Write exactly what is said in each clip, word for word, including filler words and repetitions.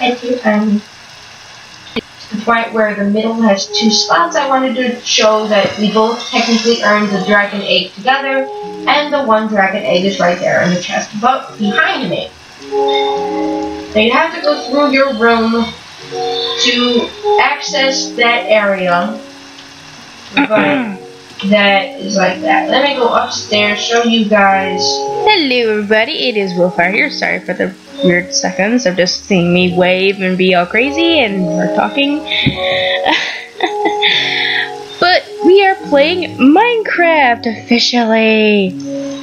I do, um, to the point where the middle has two spots, I wanted to show that we both technically earned the dragon egg together, and the one dragon egg is right there in the chest above, behind me. Now you have to go through your room to access that area, but that is like that. Let me go upstairs, show you guys. Hello everybody, it is Wolf Heart here. Sorry for the weird seconds of just seeing me wave and be all crazy and we're talking. But we are playing Minecraft officially.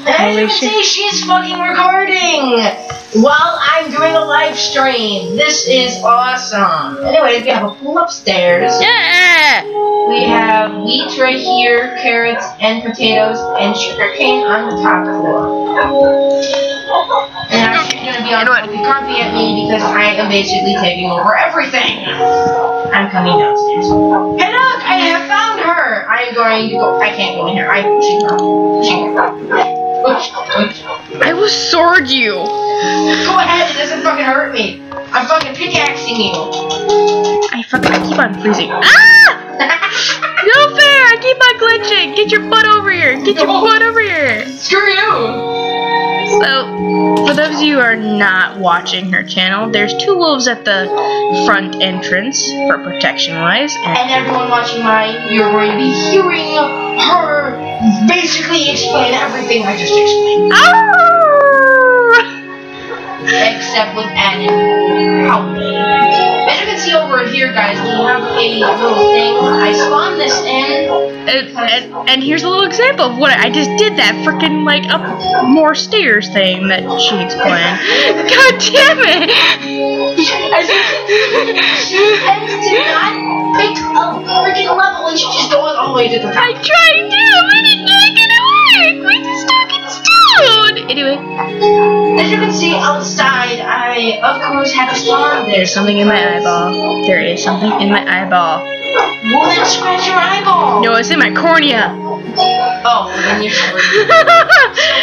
As you can see, she's fucking recording while I'm doing a live stream. This is awesome. Anyway, we have a pool upstairs. Yeah. We have wheat right here, carrots and potatoes, and sugarcane on the top floor. And I'm going to be on top of you grumpy at me because I am basically taking over everything. I'm coming downstairs. Hey look, I have found her. I'm going to go. I can't go in here. I'm pushing her. Pushing her. I will sword you. Go ahead, it doesn't fucking hurt me. I'm fucking pickaxing you. I fucking I keep on freezing. Ah! No fair! I keep on glitching. Get your butt over here. Get your butt over here. Screw you. So, for those of you who are not watching her channel, there's two wolves at the front entrance for protection-wise. And, and everyone watching mine, you're going to be hearing her. Basically explain everything I just explained. Oh! Except with animal howling. As you can see over here, guys, we have a little thing. I spawned this in. And, and, and here's a little example of what I just did, that freaking, like, up more stairs thing that she explained. God damn it! As you can see, she tends to not pick a freaking level and she just goes all the way to the top. I tried to! Anyway, as you can see outside, I of course had a spawn. There's something in my eyeball. There is something in my eyeball. Well, then scratch your eyeball. No, it's in my cornea. Oh, then you're sure. So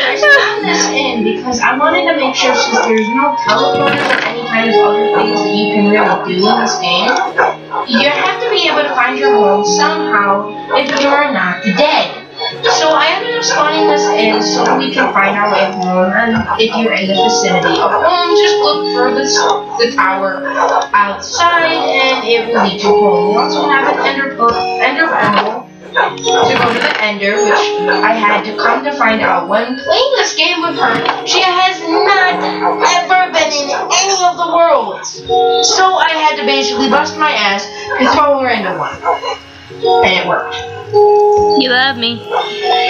I spawned this in because I wanted to make sure since there's no teleporters or any kind of other things that you can really do in this game, you have to be able to find your world somehow if you are not dead. So I ended up spawning this in so we can find our way home, and if you're in the vicinity of home, just look for this, the tower outside and it will lead you home. We also have an ender pearl, ender pearl to go to the ender, which I had to come to find out when playing this game with her. She has not ever been in any of the worlds. So I had to basically bust my ass and throw her into one. And it worked. You love me.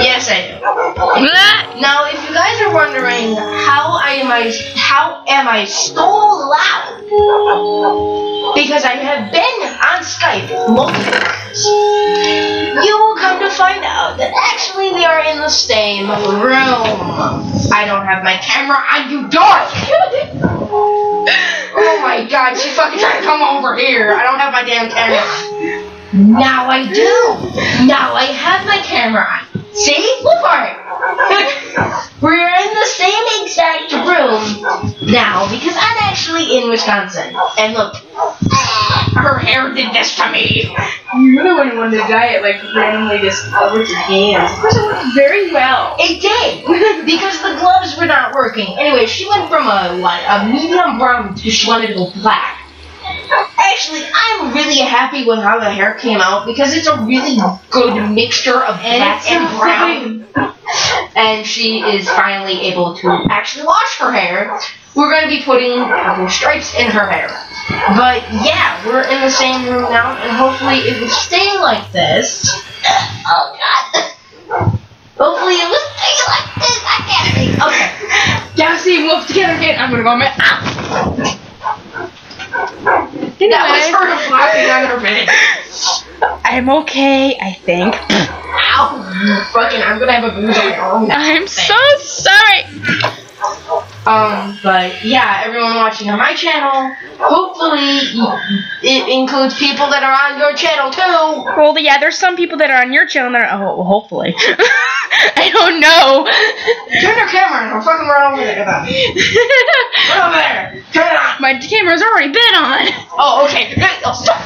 Yes, I do. Ah! Now, if you guys are wondering how I am I how am I so loud, because I have been on Skype multiple times, you will come to find out that actually we are in the same room. I don't have my camera on, you dork. Oh my God, she fucking tried to come over here. I don't have my damn camera. Now I do! Now I have my camera on. See? Wolf Heart! We're in the same exact room now because I'm actually in Wisconsin. And look, her hair did this to me. You really wouldn't want to die at like randomly discovered your hands. Of course it worked very well. It did! Because the gloves were not working. Anyway, she went from a, like, a medium brown to she wanted to go black. Actually, I'm really happy with how the hair came out because it's a really good mixture of black and brown. And she is finally able to actually wash her hair. We're going to be putting purple stripes in her hair. But yeah, we're in the same room now, and hopefully it will stay like this. Oh God. Hopefully it will stay like this. I can't read. Okay. Now see Wolf together again. I'm going to go on my ah. Anyway. That was sort of flopping on her face. I'm okay, I think. Ow! Fucking, I'm gonna have a bruise on my arm. I'm so sorry! Um, but yeah, everyone watching on my channel, hopefully it includes people that are on your channel too. Well, yeah, there's some people that are on your channel that are, oh, hopefully. I don't know. Turn your camera and I'll fucking run over there. Run over there. Turn it on. My camera's already been on. Oh, okay. Oh, stop.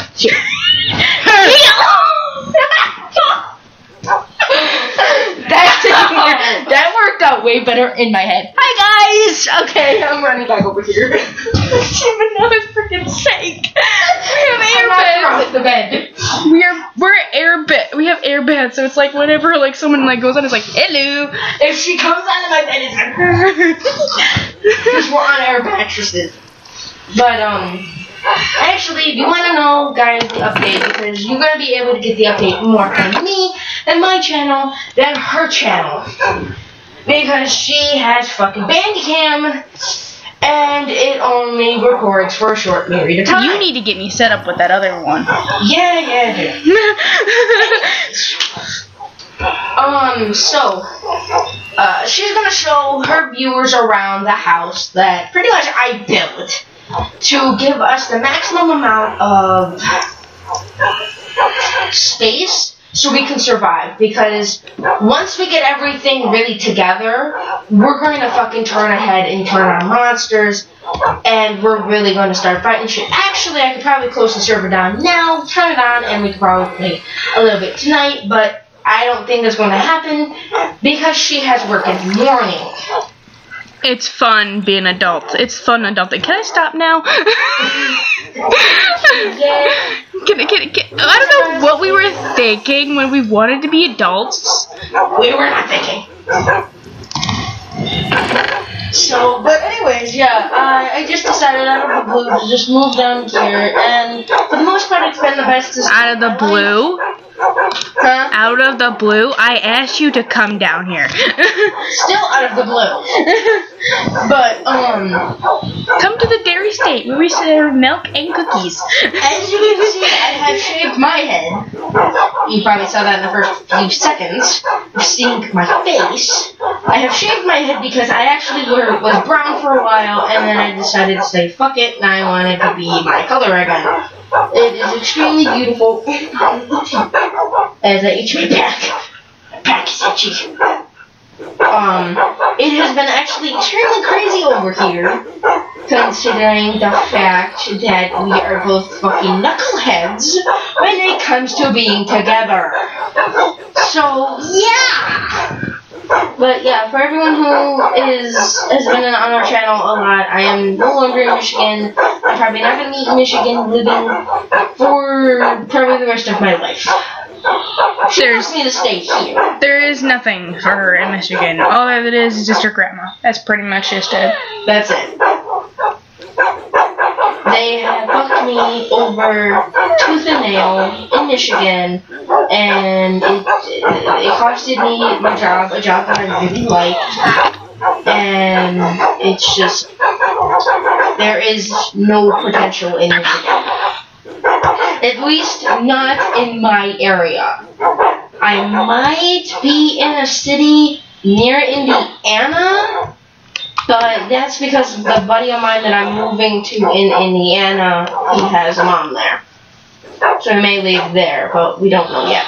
That worked out way better in my head. Hi guys! Okay, I'm running back over here. I don't even know his freaking sake. We have airbags. The bed. We are we're airbed. We have airbags, so it's like whenever like someone like goes on, it's like hello. If she comes onto my bed, it's like because we're on air mattresses. But um, actually, if you want to know, guys, the update, because you're gonna be able to get the update more from me and my channel than her channel, because she has fucking Bandicam and it only records for a short period of time. You need to get me set up with that other one. Yeah, yeah, yeah. um, so uh, she's gonna show her viewers around the house that pretty much I built to give us the maximum amount of space so we can survive, because once we get everything really together, we're going to fucking turn ahead and turn on monsters, and we're really going to start fighting shit. Actually, I could probably close the server down now, turn it on, and we could probably play a little bit tonight, but I don't think that's going to happen, because she has work in the morning. It's fun being adults. It's fun adulting. Can I stop now? Yeah. Can, can, can, I don't know what we were thinking when we wanted to be adults. We were not thinking. So, but anyways, yeah, I, I just decided out of the blue to just move down here, and for the most part it's been the best. Out of the blue? Huh? Out of the blue? I asked you to come down here. Still out of the blue. But, um... come to the Dairy State where we serve milk and cookies. As you can see, I have shaved my head. You probably saw that in the first few seconds of seeing my face. I have shaved my head because I actually were, was brown for a while, and then I decided to say, fuck it, and I wanted to be my color again. It is extremely beautiful. As I eat my pack. Pack is itchy. Um, it has been actually extremely crazy over here, considering the fact that we are both fucking knuckleheads when it comes to being together. So, yeah! But yeah, for everyone who is has been on our channel a lot, I am no longer in Michigan. I'm probably not going to be in Michigan living for probably the rest of my life. She wants me to stay here. There is nothing for her in Michigan. All that it is is just her grandma. That's pretty much just it. That's it. They have fucked me over tooth and nail in Michigan, and it, it costed me my job, a job that I really liked, and it's just, there is no potential in Michigan. At least not in my area. I might be in a city near Indiana, but that's because the buddy of mine that I'm moving to in Indiana, he has a mom there. So we may leave there, but we don't know yet.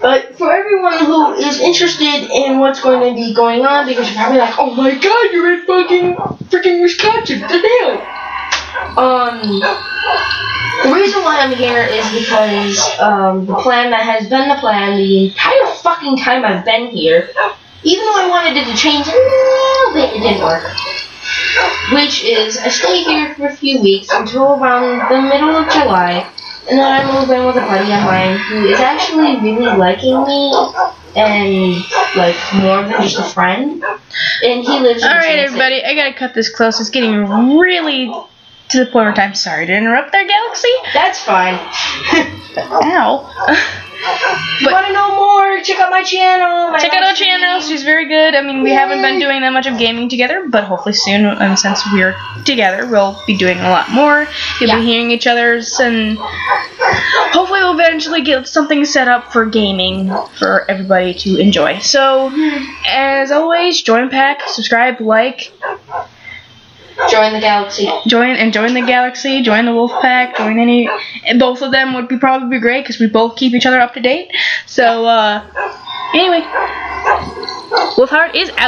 But for everyone who is interested in what's going to be going on, because you're probably like, oh my god, you're in fucking freaking Wisconsin, the hell? Um, the reason why I'm here is because um, the plan that has been the plan the entire fucking time I've been here, even though I wanted it to change a little bit, it didn't work. Which is, I stay here for a few weeks until around the middle of July, and then I move in with a buddy of mine who is actually really liking me, and, like, more than just a friend. And he lives in the same city. Alright, everybody, I gotta cut this close. It's getting really to the point where I'm sorry to interrupt their galaxy. That's fine. Ow. But, want to know more? Check out my channel. My check out our channel. She's very good. I mean, we yeah. haven't been doing that much of gaming together, but hopefully soon, and since we're together, we'll be doing a lot more. You'll yeah. be hearing each other's, and hopefully we'll eventually get something set up for gaming for everybody to enjoy. So, as always, join pack, subscribe, like. Join the galaxy. Join and join the galaxy. Join the wolf pack. Join any. And both of them would be probably great because we both keep each other up to date. So uh, anyway, Wolf Heart is out.